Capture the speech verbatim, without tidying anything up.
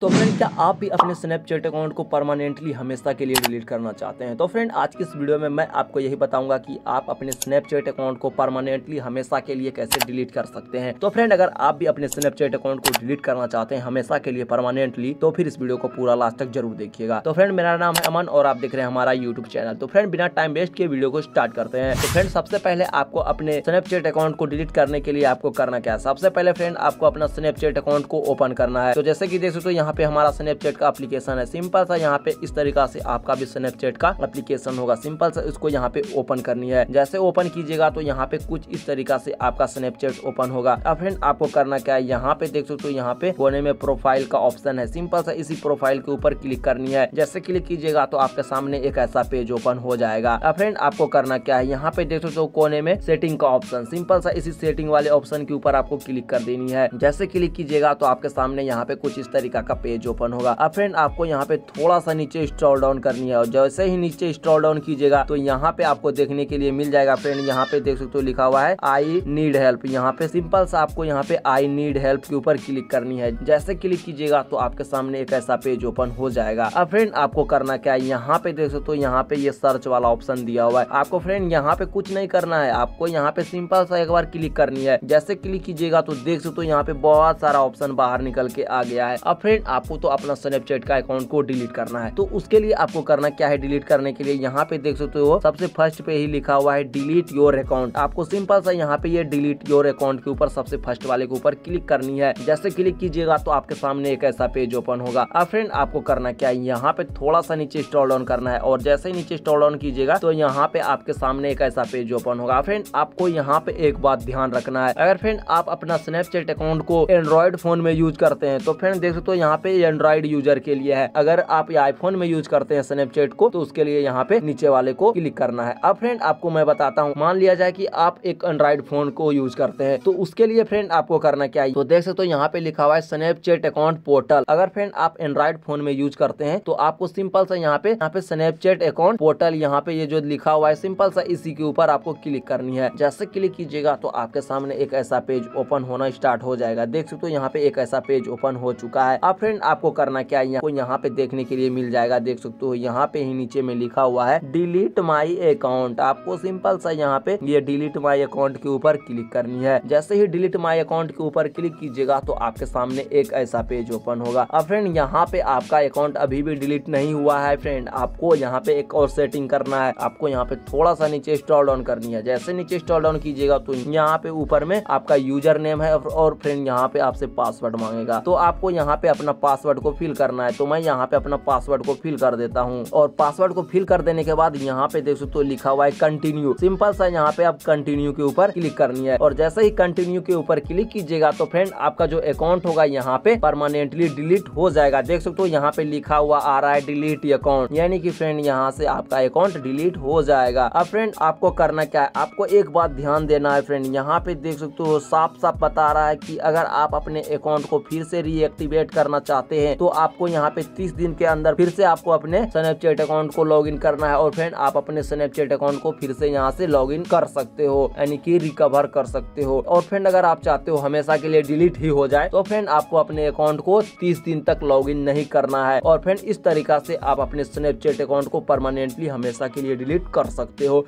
तो फ्रेंड, क्या आप भी अपने स्नैपचैट अकाउंट को परमानेंटली हमेशा के लिए डिलीट करना चाहते हैं? तो फ्रेंड, आज की इस वीडियो में मैं आपको यही बताऊंगा कि आप अपने स्नैपचैट अकाउंट को परमानेंटली हमेशा के लिए कैसे डिलीट कर सकते हैं। तो फ्रेंड, अगर आप भी अपने स्नैपचैट अकाउंट को डिलीट करना चाहते हैं हमेशा के लिए परमानेंटली, तो फिर इस वीडियो को पूरा लास्ट तक जरूर देखिएगा। तो फ्रेंड, मेरा नाम है अमन और आप देख रहे हैं हमारा यूट्यूब चैनल। तो फ्रेंड, बिना टाइम वेस्ट के वीडियो को स्टार्ट करते हैं। तो फ्रेंड, सबसे पहले आपको अपने स्नैपचैट अकाउंट को डिलीट करने के लिए आपको करना क्या है? सबसे पहले फ्रेंड, आपको अपना स्नैपचैट अकाउंट को ओपन करना है। तो जैसे कि देख सकते हो यहाँ पे हमारा स्नैपचैट का एप्लीकेशन है। सिंपल सा यहाँ पे इस तरीका से आपका भी स्नैपचैट का एप्लीकेशन होगा। सिंपल सा इसको यहाँ पे ओपन करनी है। जैसे ओपन कीजिएगा तो यहाँ पे कुछ इस तरीका से आपका स्नैपचैट ओपन होगा। अब फ्रेंड, आपको करना क्या है? यहाँ पे देख सकते हो यहाँ पे कोने में प्रोफाइल का ऑप्शन है। सिंपल सा इसी प्रोफाइल के ऊपर क्लिक करनी है। जैसे क्लिक कीजिएगा तो आपके सामने एक ऐसा पेज ओपन हो जाएगा। अब फ्रेंड, आपको करना क्या है? यहाँ पे देख सकते हो कोने में सेटिंग का ऑप्शन। सिंपल सा इसी सेटिंग वाले ऑप्शन के ऊपर आपको क्लिक कर देनी है। जैसे क्लिक कीजिएगा तो आपके सामने यहाँ पे कुछ इस तरीका का पेज ओपन होगा। अब फ्रेंड, आपको यहाँ पे थोड़ा सा नीचे स्क्रॉल डाउन करनी है और जैसे ही नीचे स्क्रॉल डाउन कीजिएगा तो यहाँ पे आपको देखने के लिए मिल जाएगा। फ्रेंड, यहाँ पे देख सकते हो लिखा हुआ है आई नीड हेल्प। यहाँ पे सिंपल सा आपको यहाँ पे आई नीड हेल्प के ऊपर क्लिक करनी है। जैसे क्लिक कीजिएगा तो आपके सामने एक ऐसा पेज ओपन हो जाएगा। अब फ्रेंड, आपको करना क्या है? यहाँ पे देख सकते हो यहाँ पे ये सर्च वाला ऑप्शन दिया हुआ है। आपको फ्रेंड यहाँ पे कुछ नहीं करना है। आपको यहाँ पे सिंपल सा एक बार क्लिक करनी है। जैसे क्लिक कीजिएगा तो देख सकते हो यहाँ पे बहुत सारा ऑप्शन बाहर निकल के आ गया है। अब फ्रेंड, आपको तो अपना स्नैपचैट का अकाउंट को डिलीट करना है। तो उसके लिए आपको करना क्या है? डिलीट करने के लिए यहाँ पे देख सकते हो सबसे फर्स्ट पे ही लिखा हुआ है डिलीट योर अकाउंट। आपको सिंपल सा यहाँ पे ये डिलीट योर अकाउंट के ऊपर सबसे फर्स्ट वाले के ऊपर क्लिक करनी है। जैसे क्लिक कीजिएगा तो आपके सामने एक ऐसा पेज ओपन होगा। अब फ्रेंड, आपको करना क्या है? यहाँ पे थोड़ा सा नीचे स्क्रॉल डाउन करना है और जैसे ही नीचे स्क्रॉल डाउन कीजिएगा तो यहाँ पे आपके सामने एक ऐसा पेज ओपन होगा। फ्रेंड, आपको यहाँ पे एक बात ध्यान रखना है। अगर फ्रेंड आप अपना स्नैपचैट अकाउंट को एंड्रॉइड फोन में यूज करते हैं तो फ्रेंड देख सकते हो यहाँ पे एंड्रॉइड यूजर के लिए है। अगर आप आईफोन में यूज करते हैं स्नैपचैट को तो उसके लिए यहाँ पे नीचे वाले को क्लिक करना है। अब फ्रेंड, आपको मैं बताता हूँ, मान लिया जाए कि आप एक एंड्रॉइड फोन को यूज करते हैं तो उसके लिए फ्रेंड आपको करना क्या है? तो देख सकते हो यहाँ पे लिखा हुआ है स्नैपचैट अकाउंट पोर्टल। अगर फ्रेंड आप एंड्रॉइड फोन में यूज करते हैं तो आपको सिंपल सा यहाँ पे यहाँ पे स्नैपचैट अकाउंट पोर्टल यहाँ पे ये जो लिखा हुआ है सिंपल सा इसी के ऊपर आपको क्लिक करनी है। जैसे क्लिक कीजिएगा तो आपके सामने एक ऐसा पेज ओपन होना स्टार्ट हो जाएगा। देख सकते हो यहाँ पे एक ऐसा पेज ओपन हो चुका है। अब फ्रेंड, आपको करना क्या है? आपको यहाँ पे देखने के लिए मिल जाएगा। देख सकते हो यहाँ पे ही नीचे में लिखा हुआ है डिलीट माई अकाउंट। आपको सिंपल सा यहाँ पे ये डिलीट माई अकाउंट के ऊपर क्लिक करनी है। जैसे ही डिलीट माई अकाउंट के ऊपर क्लिक कीजिएगा तो आपके सामने एक ऐसा पेज ओपन होगा। अब फ्रेंड, यहाँ पे आपका अकाउंट अभी भी डिलीट नहीं हुआ है। फ्रेंड, आपको यहाँ पे एक और सेटिंग करना है। आपको यहाँ पे थोड़ा सा नीचे स्क्रॉल डाउन करनी है। जैसे नीचे स्क्रॉल डाउन कीजिएगा तो यहाँ पे ऊपर में आपका यूजर नेम है और फ्रेंड यहाँ पे आपसे पासवर्ड मांगेगा। तो आपको यहाँ पे अपना पासवर्ड को फिल करना है। तो मैं यहाँ पे अपना पासवर्ड को फिल कर देता हूँ और पासवर्ड को फिल कर देने के बाद यहाँ पे देख सकते हो लिखा हुआ है कंटिन्यू। सिंपल सा यहाँ पे आप कंटिन्यू के ऊपर क्लिक करनी है और जैसे ही कंटिन्यू के ऊपर क्लिक कीजिएगा तो फ्रेंड आपका जो अकाउंट होगा यहाँ पे परमानेंटली डिलीट हो जाएगा। देख सकते हो यहाँ पे लिखा हुआ आ रहा है डिलीट अकाउंट, यानी कि फ्रेंड यहाँ से आपका अकाउंट डिलीट हो जाएगा। अब फ्रेंड, आपको करना क्या है? आपको एक बात ध्यान देना है। फ्रेंड, यहाँ पे देख सकते हो साफ साफ बता रहा है कि अगर आप अपने अकाउंट को फिर से रीएक्टिवेट करना चाहते हैं तो आपको यहाँ पे तीस दिन के अंदर फिर से आपको अपने स्नैपचैट अकाउंट को लॉगिन करना है और फ्रेंड आप अपने स्नैपचैट अकाउंट को फिर से यहाँ से लॉगिन कर सकते हो, यानी कि रिकवर कर सकते हो। और फ्रेंड, अगर आप चाहते हो हमेशा के लिए डिलीट ही हो जाए तो फ्रेंड आपको अपने अकाउंट को तीस दिन तक लॉगिन नहीं करना है। और फ्रेंड इस तरीका से आप अपने स्नैपचैट अकाउंट को परमानेंटली हमेशा के लिए डिलीट कर सकते हो।